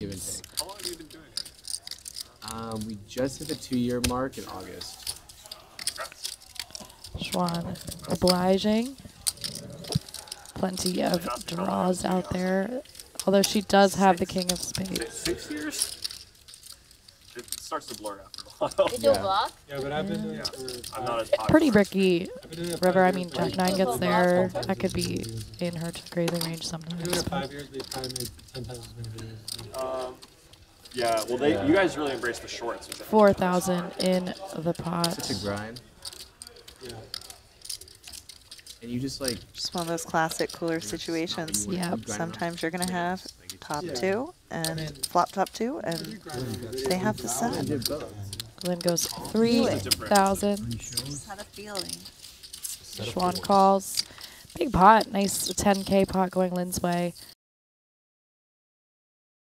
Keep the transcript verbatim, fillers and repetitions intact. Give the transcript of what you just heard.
Give and take. How long have you been doing it? Um, we just hit the two-year mark in August. Schwan, obliging. Plenty of draws out there. Although she does have the King of Spades. Six years? It starts to blur after a while. Did you block? Yeah, but I've been doing it for... I'm not as popular. Pretty bricky. River, I mean, Jack nine gets there. I could be in her grazing range sometimes. I've been doing it five years, but he's probably made ten times as many videos. Um, yeah, well, they, yeah. You guys really embrace the shorts. four thousand in the pot. Such a grind. Yeah. And you just, like... Just one of those classic cooler situations. Yeah. Sometimes you're going to have... Top yeah. two and then, flop top two, and they have the set. Lynne goes three thousand. Just had a feeling. Schwan calls. Big pot, nice ten K pot going Lynne's way.